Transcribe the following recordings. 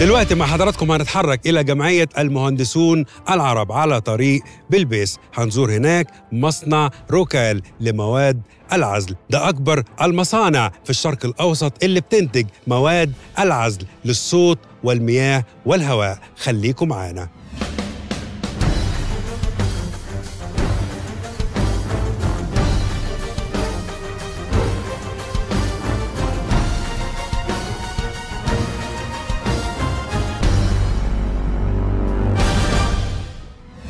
دلوقتي مع حضراتكم هنتحرك إلى جمعية المهندسون العرب على طريق بلبيس. هنزور هناك مصنع روكال لمواد العزل، ده أكبر المصانع في الشرق الأوسط اللي بتنتج مواد العزل للصوت والمياه والهواء. خليكم معانا.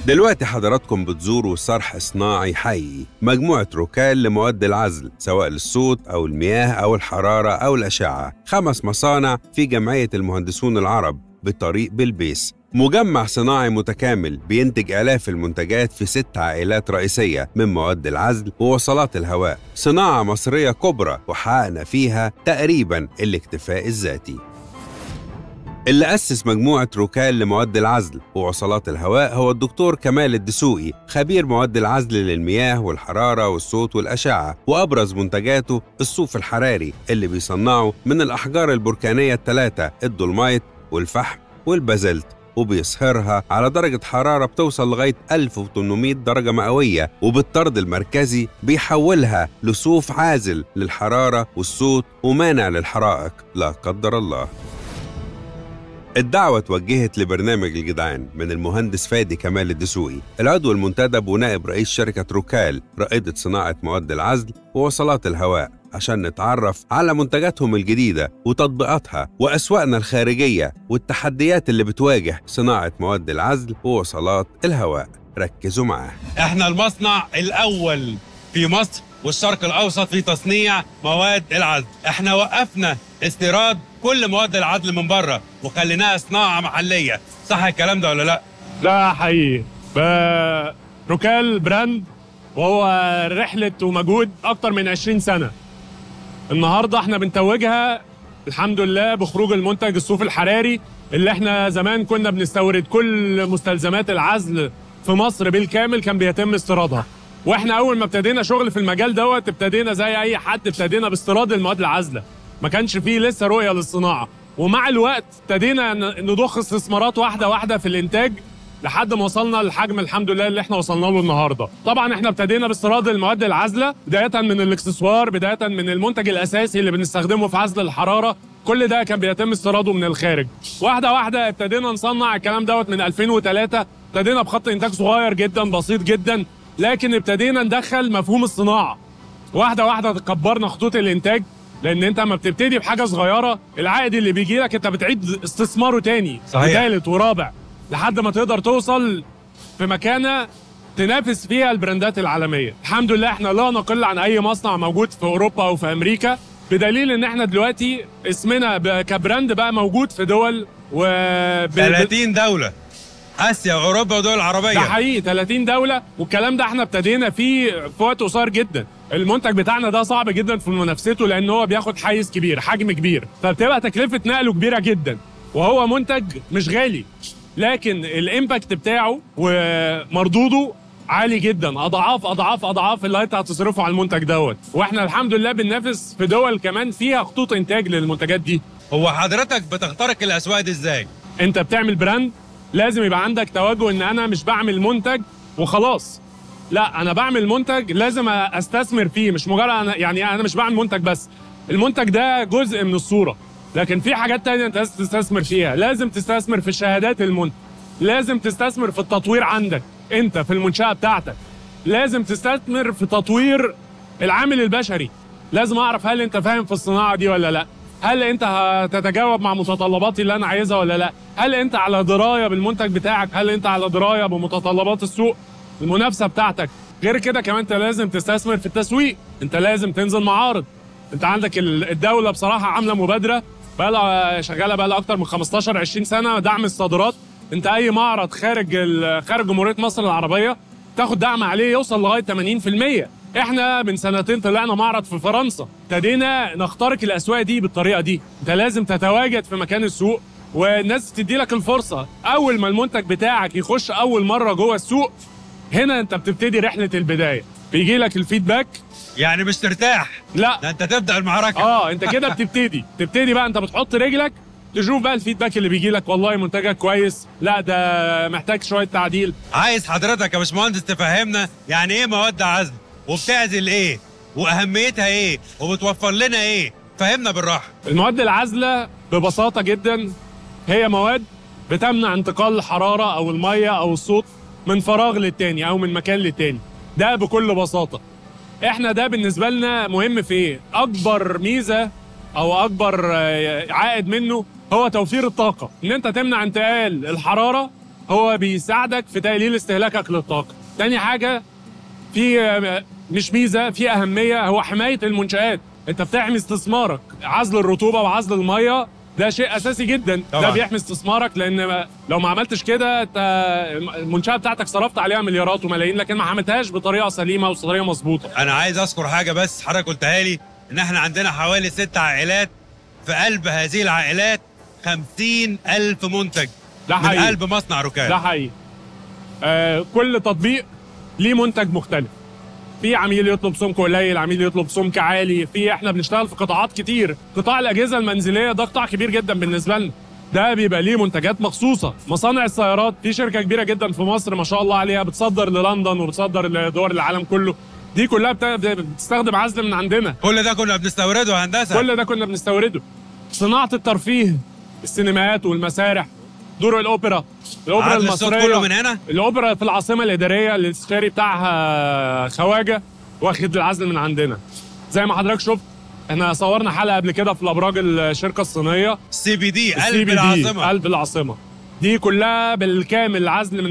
دلوقتي حضراتكم بتزوروا صرح صناعي حي مجموعة روكال لمواد العزل سواء للصوت أو المياه أو الحرارة أو الأشعة. 5 مصانع في جمعية المهندسون العرب بطريق بلبيس، مجمع صناعي متكامل بينتج آلاف المنتجات في 6 عائلات رئيسية من مواد العزل ووصلات الهواء. صناعة مصرية كبرى وحققنا فيها تقريباً الاكتفاء الذاتي. اللي أسس مجموعة روكال لمواد العزل ووصلات الهواء هو الدكتور كمال الدسوقي، خبير مواد العزل للمياه والحرارة والصوت والأشعة، وأبرز منتجاته الصوف الحراري اللي بيصنعه من الأحجار البركانية ال3 الدولمايت والفحم والبازلت، وبيصهرها على درجة حرارة بتوصل لغاية 1800 درجة مئوية، وبالطرد المركزي بيحولها لصوف عازل للحرارة والصوت ومانع للحرائق لا قدر الله. الدعوة توجهت لبرنامج الجدعان من المهندس فادي كمال الدسوقي، العضو المنتدب ونائب رئيس شركة روكال رائدة صناعة مواد العزل ووصلات الهواء، عشان نتعرف على منتجاتهم الجديدة وتطبيقاتها وأسواقنا الخارجية والتحديات اللي بتواجه صناعة مواد العزل ووصلات الهواء. ركزوا معاه. احنا المصنع الأول في مصر والشرق الأوسط في تصنيع مواد العزل. احنا وقفنا استيراد كل مواد العزل من بره وخليناها صناعه محليه، صح الكلام ده ولا لا؟ ده حقيقي. روكال براند وهو رحله ومجهود اكتر من 20 سنه. النهارده احنا بنتوجها الحمد لله بخروج المنتج الصوف الحراري اللي احنا زمان كنا بنستورد كل مستلزمات العزل في مصر بالكامل كان بيتم استيرادها، واحنا اول ما ابتدينا شغل في المجال دوت ابتدينا زي اي حد، ابتدينا باستيراد المواد العازله، ما كانش فيه لسه رؤيه للصناعه، ومع الوقت ابتدينا نضخ استثمارات واحده واحده في الانتاج لحد ما وصلنا للحجم الحمد لله اللي احنا وصلنا له النهارده. طبعا احنا ابتدينا باستيراد المواد العازله بدايه من الاكسسوار، بدايه من المنتج الاساسي اللي بنستخدمه في عزل الحراره، كل ده كان بيتم استيراده من الخارج. واحده واحده ابتدينا نصنع الكلام دوت من 2003، ابتدينا بخط انتاج صغير جدا بسيط جدا، لكن ابتدينا ندخل مفهوم الصناعه. واحده واحده كبرنا خطوط الانتاج، لان انت لما بتبتدي بحاجه صغيره العائد اللي بيجي لك انت بتعيد استثماره تاني وثالث ورابع لحد ما تقدر توصل في مكانه تنافس فيها البراندات العالميه. الحمد لله احنا لا نقل عن اي مصنع موجود في اوروبا او في امريكا، بدليل ان احنا دلوقتي اسمنا كبراند بقى موجود في دول 30 دوله، اسيا واوروبا ودول العربيه. ده حقيقي 30 دوله، والكلام ده احنا ابتدينا فيه في وقت قصير جدا. المنتج بتاعنا ده صعب جدا في منافسته لان هو بياخد حيز كبير، حجم كبير، فبتبقى تكلفه نقله كبيره جدا، وهو منتج مش غالي لكن الامباكت بتاعه ومردوده عالي جدا، اضعاف اضعاف اضعاف اللي انت هتصرفه على المنتج دوت. واحنا الحمد لله بننافس في دول كمان فيها خطوط انتاج للمنتجات دي. هو حضرتك بتخترق الاسواق دي ازاي؟ انت بتعمل براند لازم يبقى عندك توجه ان انا مش بعمل منتج وخلاص، لا انا بعمل منتج لازم استثمر فيه، مش مجرد انا مش بعمل منتج بس، المنتج ده جزء من الصوره، لكن في حاجات تانية انت لازم تستثمر فيها، لازم تستثمر في شهادات المنتج، لازم تستثمر في التطوير عندك انت في المنشاه بتاعتك، لازم تستثمر في تطوير العامل البشري، لازم اعرف هل انت فاهم في الصناعه دي ولا لا، هل انت هتتجاوب مع متطلباتي اللي انا عايزها ولا لا، هل انت على درايه بالمنتج بتاعك، هل انت على درايه بمتطلبات السوق المنافسه بتاعتك. غير كده كمان انت لازم تستثمر في التسويق، انت لازم تنزل معارض. انت عندك الدوله بصراحه عامله مبادره بقى شغاله بقى اكتر من 15 20 سنه دعم الصادرات، انت اي معرض خارج جمهوريه مصر العربيه تاخد دعم عليه يوصل لغايه 80%. احنا من سنتين طلعنا معرض في فرنسا، ابتدينا نخترق الاسواق دي بالطريقه دي. انت لازم تتواجد في مكان السوق والناس تدي لك الفرصه. اول ما المنتج بتاعك يخش اول مره جوه السوق هنا انت بتبتدي رحله البدايه، بيجي لك الفيدباك، يعني مش ترتاح، لا ده انت تبدا المعركه. انت كده بتبتدي بقى انت بتحط رجلك تشوف بقى الفيدباك اللي بيجي لك، والله منتجك كويس، لا ده محتاج شويه تعديل. عايز حضرتك يا باشمهندس تفهمنا يعني ايه مواد عزل، وبتعزل ايه، واهميتها ايه، وبتوفر لنا ايه؟ فهمنا بالراحه. المواد العازله ببساطه جدا هي مواد بتمنع انتقال الحراره او الميه او الصوت من فراغ للتاني او من مكان للتاني، ده بكل بساطه. احنا ده بالنسبه لنا مهم في ايه؟ اكبر ميزه او اكبر عائد منه هو توفير الطاقه، ان انت تمنع انتقال الحراره، هو بيساعدك في تقليل استهلاكك للطاقه. تاني حاجه، في مش ميزه، في اهميه، هو حمايه المنشآت. انت بتحمي استثمارك، عزل الرطوبه وعزل الميه ده شيء اساسي جدا طبعا. ده بيحمي استثمارك، لان لو ما عملتش كده انت المنشاه بتاعتك صرفت عليها مليارات وملايين، لكن ما عملتهاش بطريقه سليمه وطريقه مظبوطه. انا عايز اذكر حاجه بس حضرتك قلتها لي، ان احنا عندنا حوالي 6 عائلات، في قلب هذه العائلات 50,000 منتج. ده حقيقي. من قلب مصنع روكال. ده حقيقي. كل تطبيق ليه منتج مختلف. في عميل يطلب سمك قليل، عميل يطلب سمك عالي، في احنا بنشتغل في قطاعات كتير. قطاع الاجهزه المنزليه ده قطاع كبير جدا بالنسبه لنا، ده بيبقى ليه منتجات مخصوصه. مصانع السيارات في شركه كبيره جدا في مصر ما شاء الله عليها، بتصدر للندن وبتصدر لدول العالم كله، دي كلها بتستخدم عزل من عندنا. كل ده كنا بنستورده يا هندسه. كل ده كنا بنستورده. صناعه الترفيه، السينماات والمسارح، دور الأوبرا، الأوبرا الماسقلي كله من هنا. الأوبرا في العاصمة الإدارية، الاستشاري بتاعها خواجة، واخد العزل من عندنا. زي ما حضرتك شفت احنا صورنا حلقة قبل كده في الأبراج، الشركة الصينية السي بي دي، قلب العاصمة. قلب العاصمة دي كلها بالكامل عزل من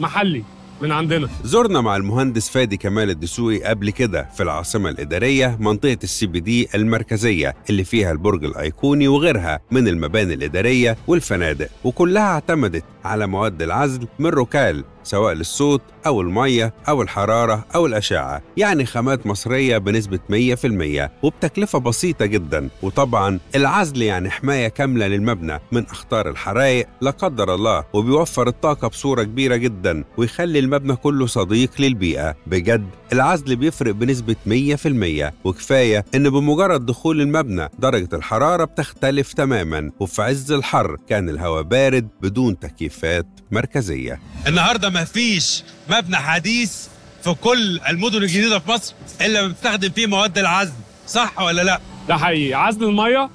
محلي من عندنا. زرنا مع المهندس فادي كمال الدسوقي قبل كده في العاصمة الإدارية منطقة السي بي دي المركزية، اللي فيها البرج الأيقوني وغيرها من المباني الإدارية والفنادق، وكلها اعتمدت على مواد العزل من روكال، سواء للصوت أو المية أو الحرارة أو الأشعة، يعني خامات مصرية بنسبة 100% وبتكلفة بسيطة جدا. وطبعا العزل يعني حماية كاملة للمبنى من أخطار الحرائق لا قدر الله، وبيوفر الطاقة بصورة كبيرة جدا، ويخلي المبنى كله صديق للبيئة. بجد العزل بيفرق بنسبة 100%، وكفاية إن بمجرد دخول المبنى درجة الحرارة بتختلف تماما، وفي عز الحر كان الهواء بارد بدون تكييفات مركزية. النهاردة مفيش مبنى حديث في كل المدن الجديدة في مصر إلا بتستخدم فيه مواد العزل، صح ولا لأ؟ ده حقيقي. عزل المية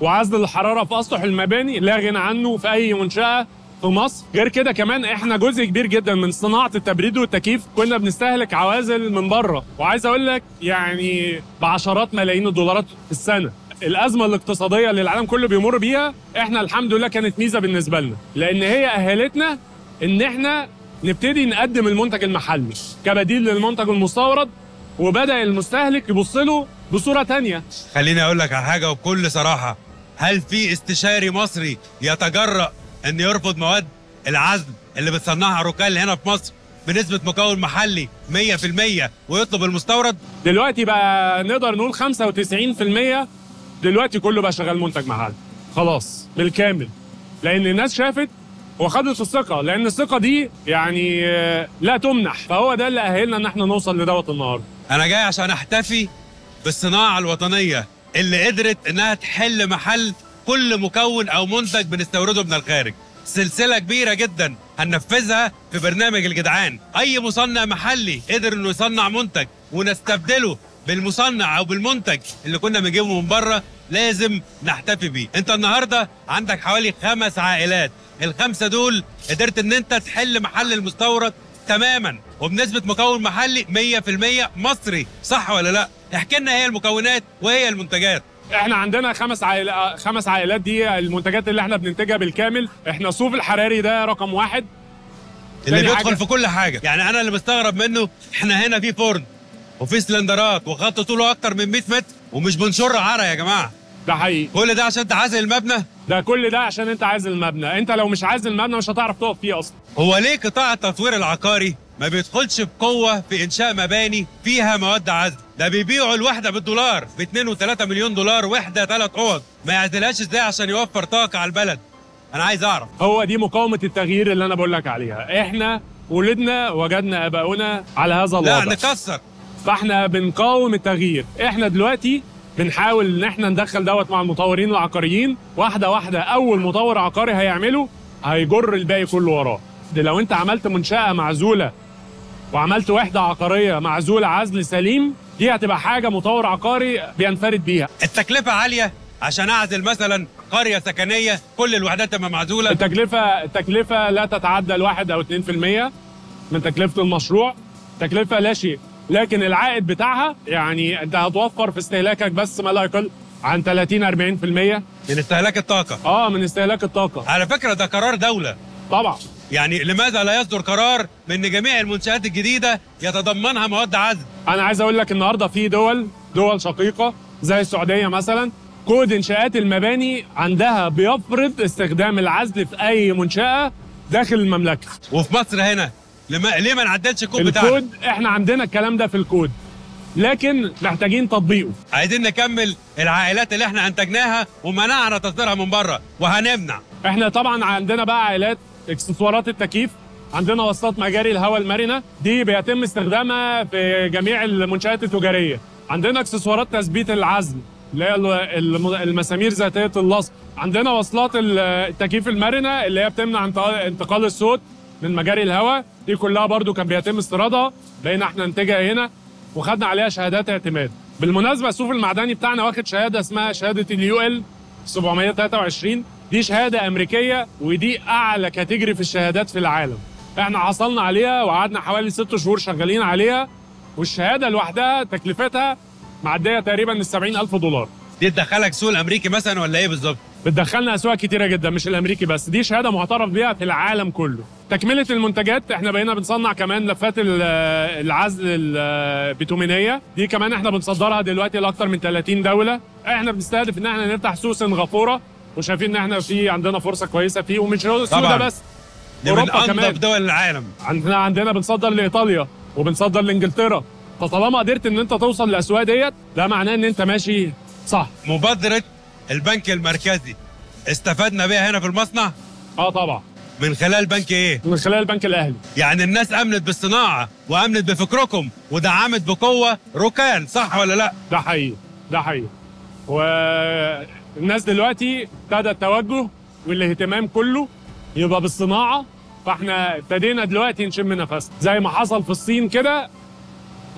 وعزل الحرارة في أسطح المباني لا غنى عنه في أي منشأة في مصر. غير كده كمان احنا جزء كبير جدا من صناعه التبريد والتكييف كنا بنستهلك عوازل من بره، وعايز اقول لك يعني بعشرات ملايين الدولارات في السنه. الازمه الاقتصاديه اللي العالم كله بيمر بيها احنا الحمد لله كانت ميزه بالنسبه لنا، لان هي اهلتنا ان احنا نبتدي نقدم المنتج المحلي كبديل للمنتج المستورد، وبدا المستهلك يبص له بصوره ثانيه. خليني اقول لك على حاجه وبكل صراحه، هل في استشاري مصري يتجرأ إن يرفض مواد العزل اللي بتصنعها روكال هنا في مصر بنسبة مكون محلي 100% ويطلب المستورد؟ دلوقتي بقى نقدر نقول 95% دلوقتي كله بقى شغال منتج محلي خلاص بالكامل، لأن الناس شافت وخدت الثقة، لأن الثقة دي يعني لا تمنح، فهو ده اللي أهلنا إن احنا نوصل لدوت النهارده. أنا جاي عشان أحتفي بالصناعة الوطنية اللي قدرت إنها تحل محل كل مكون أو منتج بنستورده من الخارج. سلسلة كبيرة جدا هننفذها في برنامج الجدعان. أي مصنع محلي قدر إنه يصنع منتج ونستبدله بالمصنع أو بالمنتج اللي كنا بنجيبه من بره لازم نحتفي بيه. أنت النهاردة عندك حوالي 5 عائلات، ال5 دول قدرت إن أنت تحل محل المستورد تماما وبنسبة مكون محلي 100% مصري، صح ولا لأ؟ احكي لنا هي المكونات وهي المنتجات. احنا عندنا 5 عائلات، دي المنتجات اللي احنا بننتجها بالكامل. احنا الصوف الحراري ده رقم 1 اللي بيدخل في كل حاجه. يعني انا اللي مستغرب منه، احنا هنا في فرن وفي سلندرات وخط طوله اكتر من 100 متر ومش بنشر عرق يا جماعه. ده حقيقي. كل ده عشان انت عازل المبنى؟ ده كل ده عشان انت عازل المبنى. انت لو مش عازل المبنى مش هتعرف تقف فيه اصلا. هو ليه قطاع التطوير العقاري ما بيدخلش بقوه في انشاء مباني فيها مواد عزل؟ ده بيبيعوا الوحده بالدولار، ب2 و3 مليون دولار وحده 3 اوض، ما يعزلهاش ازاي عشان يوفر طاقه على البلد؟ انا عايز اعرف. هو دي مقاومه التغيير اللي انا بقول لك عليها. احنا ولدنا وجدنا اباؤنا على هذا الوضع. لا نكسر. فاحنا بنقاوم التغيير. احنا دلوقتي بنحاول ان احنا ندخل دوت مع المطورين العقاريين واحده واحده. اول مطور عقاري هيعمله هيجر الباقي كله وراه. ده لو انت عملت منشاه معزوله وعملت وحده عقاريه معزوله عزل سليم، دي هتبقى حاجه مطور عقاري بينفرد بيها. التكلفه عاليه عشان اعزل مثلا قريه سكنيه كل الوحدات تبقى معزوله. التكلفه لا تتعدى 1 او 2% من تكلفه المشروع. تكلفه لا شيء، لكن العائد بتاعها يعني انت هتوفر في استهلاكك بس ما لا يقل عن 30-40% من استهلاك الطاقه. من استهلاك الطاقه. على فكره ده قرار دوله. طبعا. يعني لماذا لا يصدر قرار بان جميع المنشآت الجديده يتضمنها مواد عزل؟ انا عايز اقول لك النهارده في دول شقيقه زي السعوديه مثلا، كود انشاءات المباني عندها بيفرض استخدام العزل في اي منشاه داخل المملكه. وفي مصر هنا ليه ما نعدلش الكود بتاعنا؟ الكود احنا عندنا الكلام ده في الكود، لكن محتاجين تطبيقه. عايزين نكمل العائلات اللي احنا انتجناها ومنعنا تصديرها من بره، وهنمنع. احنا طبعا عندنا بقى عائلات اكسسوارات التكييف، عندنا وسطات مجاري الهواء المرنه، دي بيتم استخدامها في جميع المنشآت التجاريه. عندنا اكسسوارات تثبيت العزل اللي هي المسامير ذاتيه اللصق. عندنا وصلات التكييف المرنه اللي هي بتمنع انتقال الصوت من مجاري الهواء، دي كلها برضو كان بيتم استيرادها، بقينا احنا ننتجها هنا وخدنا عليها شهادات اعتماد. بالمناسبه السوق المعدني بتاعنا واخد شهاده اسمها شهاده اليو ال 723، دي شهاده امريكيه ودي اعلى كاتيجري في الشهادات في العالم. احنا حصلنا عليها وقعدنا حوالي 6 شهور شغالين عليها، والشهاده لوحدها تكلفتها معديه تقريبا $70,000. دي تدخلك سوق الامريكي مثلا ولا ايه بالظبط؟ بتدخلنا اسواق كتيره جدا مش الامريكي بس، دي شهاده معترف بيها في العالم كله. تكمله المنتجات احنا بقينا بنصنع كمان لفات العزل البيتومينيه، دي كمان احنا بنصدرها دلوقتي لاكثر من 30 دوله. احنا بنستهدف ان احنا نفتح سوق سنغافوره، وشايفين ان احنا عندنا فرصه كويسه فيه. ومش السوق ده بس، اوروبا كمان، من انضف دول العالم. عندنا بنصدر لايطاليا وبنصدر لانجلترا. فطالما قدرت ان انت توصل للاسواق ديت، ده معناه ان انت ماشي صح. مبادره البنك المركزي استفدنا بيها هنا في المصنع؟ طبعا. من خلال بنك ايه؟ من خلال البنك الاهلي. يعني الناس امنت بالصناعه وامنت بفكركم ودعمت بقوه روكال، صح ولا لا؟ ده حقيقي، ده حقيقي. والناس دلوقتي ابتدى التوجه والاهتمام كله يبقى بالصناعه، فاحنا ابتدينا دلوقتي نشم نفسنا زي ما حصل في الصين كده،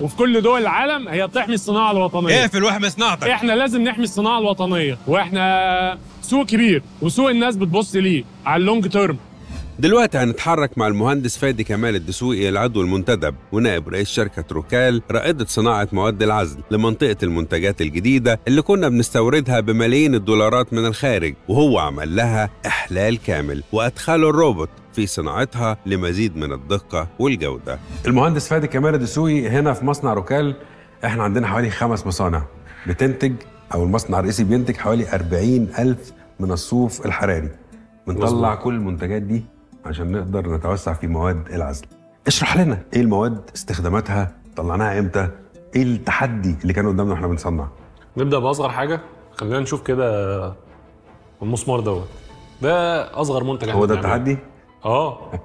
وفي كل دول العالم هي بتحمي الصناعه الوطنيه. اقفل واحمي صناعتك. احنا لازم نحمي الصناعه الوطنيه، واحنا سوق كبير وسوق الناس بتبص ليه على اللونج تيرم. دلوقتي هنتحرك مع المهندس فادي كمال الدسوقي، العضو المنتدب ونائب رئيس شركه روكال رائده صناعه مواد العزل لمنطقه المنتجات الجديده اللي كنا بنستوردها بملايين الدولارات من الخارج، وهو عمل لها احلال كامل وادخلوا الروبوت في صناعتها لمزيد من الدقه والجوده. المهندس فادي كمال الدسوقي، هنا في مصنع روكال احنا عندنا حوالي 5 مصانع بتنتج، او المصنع الرئيسي بينتج حوالي 40,000 من الصوف الحراري. بنطلع كل المنتجات دي عشان نقدر نتوسع في مواد العزل. اشرح لنا ايه المواد، استخداماتها، طلعناها امتى، ايه التحدي اللي كان قدامنا واحنا بنصنع؟ نبدا باصغر حاجه، خلينا نشوف كده المسمار دوت. ده اصغر منتج هو ده التحدي؟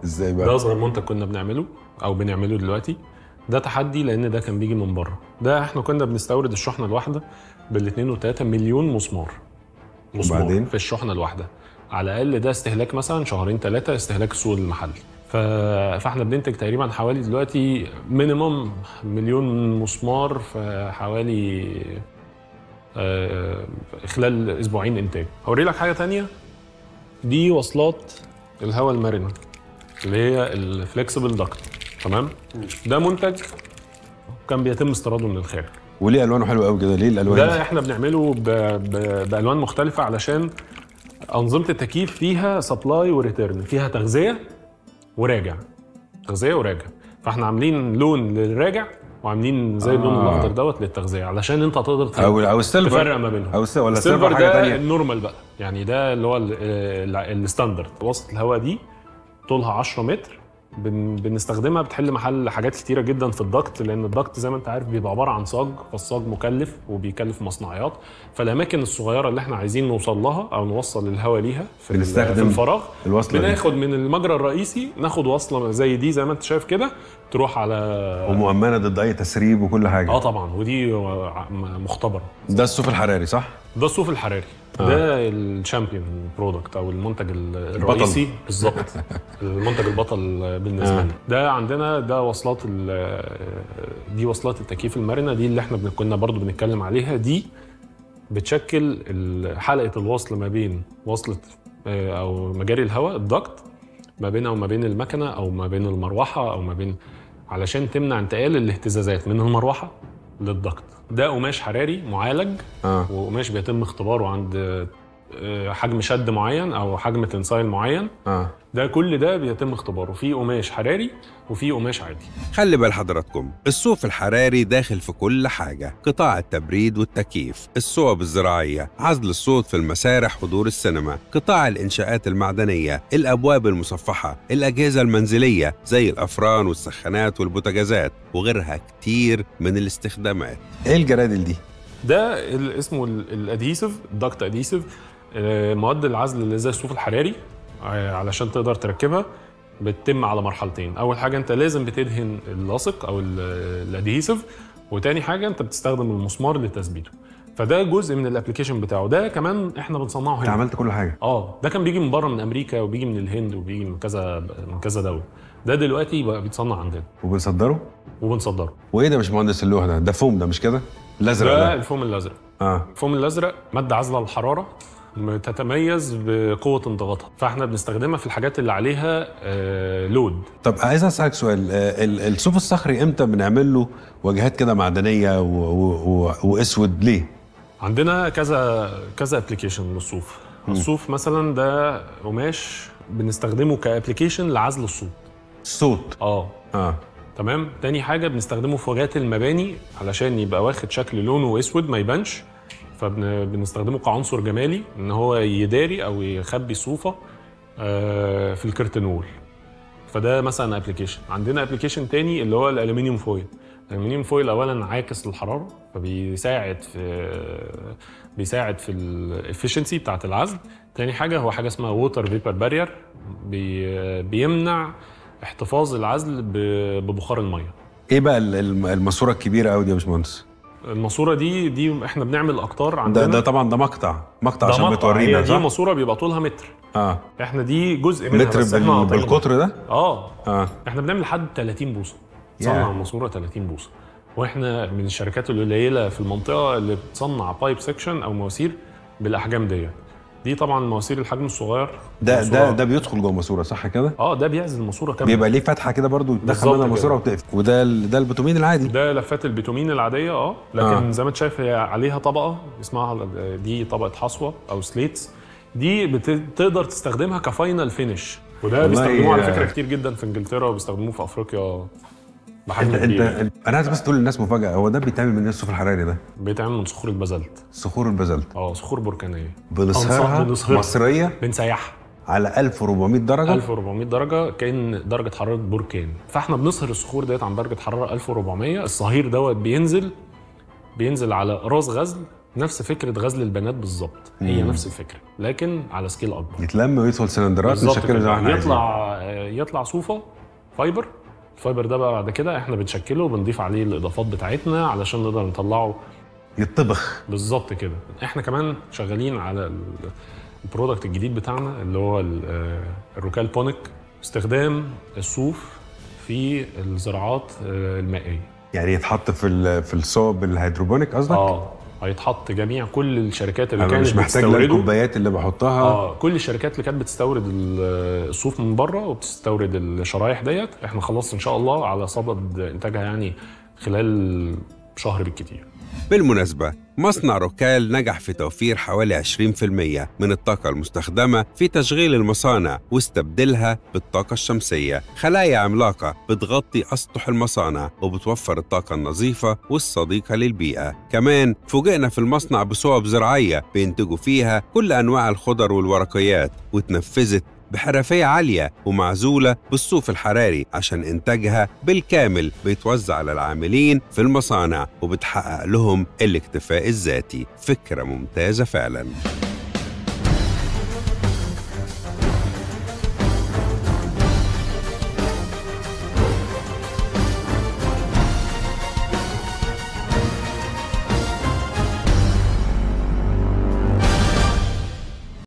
ازاي بقى؟ ده اصغر منتج كنا بنعمله او بنعمله دلوقتي. ده تحدي لان ده كان بيجي من بره. ده احنا كنا بنستورد الشحنه الواحده بال2.3 مليون مسمار في الشحنه الواحده. على الاقل ده استهلاك مثلا 2-3 شهور استهلاك السوق المحلي. فاحنا بننتج تقريبا حوالي دلوقتي مينيمم 1 مليون مسمار في حوالي خلال اسبوعين انتاج. هوري لك حاجه ثانيه، دي وصلات الهواء المرنه اللي هي الفلكسبل داكت، تمام؟ ده منتج كان بيتم استيراده من الخارج. وليه الوانه حلوه قوي كده؟ ليه الالوان ده احنا بنعمله بالوان مختلفه علشان انظمه التكييف فيها سبلاي وريتيرن، فيها تغذيه وراجع، تغذيه وراجع. فاحنا عاملين لون للراجع وعاملين زي اللون الاخضر دوت للتغذيه علشان انت تقدر او السيلفر تفرق ما بينهم. او السيلفر ولا السيلفر حاجه ثانيه، النورمال بقى، يعني ده اللي هو الستاندرد. وسط الهواء دي طولها 10 متر بنستخدمها بتحل محل حاجات كتيرة جدا في الضغط، لأن الضغط زي ما أنت عارف بيبقى عبارة عن صاج، فالصاج مكلف وبيكلف مصنعيات، فالأماكن الصغيرة اللي إحنا عايزين نوصل لها أو نوصل الهواء ليها في الفراغ بناخد من المجرى الرئيسي، ناخد وصلة زي دي زي ما أنت شايف كده تروح على، ومؤمنة ضد أي تسريب وكل حاجة. آه طبعا، ودي مختبرة. ده الصوف الحراري صح؟ ده الصوف الحراري. ده الشامبيون برودكت او المنتج الرئيسي بالظبط. المنتج البطل بالنسبه لنا. ده عندنا ده وصلات، دي وصلات التكييف المرنه دي اللي احنا كنا برضو بنتكلم عليها. دي بتشكل حلقه الوصل ما بين وصله او مجاري الهواء الضغط ما بينها وما بين المكنه او ما بين المروحه او ما بين، علشان تمنع انتقال الاهتزازات من المروحه للضغط. ده قماش حراري معالج، وقماش بيتم اختباره عند حجم شد معين او حجم تنسايل معين. ده كل ده بيتم اختباره في قماش حراري وفي قماش عادي. خلي بال حضراتكم، الصوف الحراري داخل في كل حاجه، قطاع التبريد والتكييف، الصوب الزراعيه، عزل الصوت في المسارح ودور السينما، قطاع الانشاءات المعدنيه، الابواب المصفحه، الاجهزه المنزليه زي الافران والسخانات والبوتاجازات وغيرها كتير من الاستخدامات. ايه الجرادل دي؟ ده اسمه الادهيسيف، داكت ادهيسيف، مواد العزل اللي زي الصوف الحراري. علشان تقدر تركبها بتتم على مرحلتين، اول حاجه انت لازم بتدهن اللاصق او الادهيسيف، وتاني حاجه انت بتستخدم المسمار لتثبيته. فده جزء من الابلكيشن بتاعه. ده كمان احنا بنصنعه هنا. انت عملت كل حاجه؟ ده كان بيجي من بره، من امريكا وبيجي من الهند وبيجي من كذا من كذا دوله. ده دلوقتي بقى بيتصنع عندنا وبنصدره. وايه ده يا باشمهندس اللوح ده؟ ده فوم، ده مش كده الازرق؟ ده الفوم الازرق. الفوم الازرق ماده عازله للحراره، بتتميز بقوه انضغاطها، فاحنا بنستخدمها في الحاجات اللي عليها لود. طب عايز اسالك سؤال، الصوف الصخري امتى بنعمل له واجهات كده معدنيه واسود ليه؟ عندنا كذا كذا ابلكيشن للصوف. الصوف مثلا ده قماش بنستخدمه كابلكيشن لعزل الصوت. الصوت تمام. تاني حاجه بنستخدمه في واجهات المباني علشان يبقى واخد شكل لونه اسود ما يبانش، فبنستخدمه كعنصر جمالي ان هو يداري او يخبي صوفه في الكرتنول. فده مثلا ابلكيشن. عندنا ابلكيشن تاني اللي هو الالومنيوم فويل. الالومنيوم فويل اولا عاكس للحراره، فبيساعد في الافشنسي بتاعه العزل. تاني حاجه هو حاجه اسمها ووتر فيبر بارير، بيمنع احتفاظ العزل ببخار الميه. ايه بقى الماسوره الكبيره قوي دي يا باشمهندس؟ الماسوره دي احنا بنعمل اقطار عندنا. ده طبعا ده مقطع عشان بتورينا دي ماسوره بيبقى طولها متر. احنا دي جزء منها متر بس بالقطر ده. احنا بنعمل لحد 30 بوصه. بنصنع ماسوره 30 بوصه، واحنا من الشركات القليله في المنطقه اللي بتصنع بايب سكشن او مواسير بالاحجام دي. دي طبعا مواسير الحجم الصغير. ده بيدخل جوه ماسوره صح كده؟ ده بيعزل الماسوره كامله، بيبقى ليه فتحه كده برضو تدخل منها الماسوره وتقفل. وده البيتومين العادي، ده لفات البيتومين العاديه. لكن زي ما انت شايف هي عليها طبقه اسمها دي طبقه حصوه او سليتس. دي بتقدر تستخدمها كفاينل فينش، وده بيستخدموه على فكره كتير جدا في انجلترا، وبيستخدموه في افريقيا بحجم كبير. انا عايز بس تقول للناس مفاجاه، هو ده بيتعمل من الصوف الحراري؟ ده بيتعمل من صخور البازلت. صخور البازلت صخور بركانيه بنصهرها مصريه، بنسيحها على 1400 درجه. 1400 درجه كان درجه حراره بركان، فاحنا بنصهر الصخور ديت عن درجه حراره 1400. الصهير دوت بينزل على راس غزل، نفس فكره غزل البنات بالظبط، هي نفس الفكره لكن على سكيل اكبر، يتلم ويدخل سلندرات بشكل زي ما احنا عايزين، يطلع صوفه فايبر. الفايبر ده بقى بعد كده احنا بنشكله وبنضيف عليه الاضافات بتاعتنا علشان نقدر نطلعه يتطبخ بالظبط كده. احنا كمان شغالين على البرودكت الجديد بتاعنا اللي هو الروكال بونيك، استخدام الصوف في الزراعات المائيه. يعني يتحط في الصوب الهيدروبونيك قصدك؟ هيتحط جميع كل الشركات اللي كانت بتستورده. مش محتاج الكوبايات اللي بحطها. كل الشركات اللي كانت بتستورد الصوف من بره وبتستورد الشرايح ديت، احنا خلاص ان شاء الله على صدد انتاجها يعني خلال شهر بالكتير. بالمناسبة مصنع روكال نجح في توفير حوالي 20% من الطاقة المستخدمة في تشغيل المصانع واستبدلها بالطاقة الشمسية، خلايا عملاقة بتغطي أسطح المصانع وبتوفر الطاقة النظيفة والصديقة للبيئة. كمان فوجئنا في المصنع بصوب زراعية بينتجوا فيها كل أنواع الخضر والورقيات، وتنفذت بحرفية عالية ومعزولة بالصوف الحراري عشان إنتاجها بالكامل بيتوزع على العاملين في المصانع وبتحقق لهم الاكتفاء الذاتي. فكرة ممتازة فعلاً.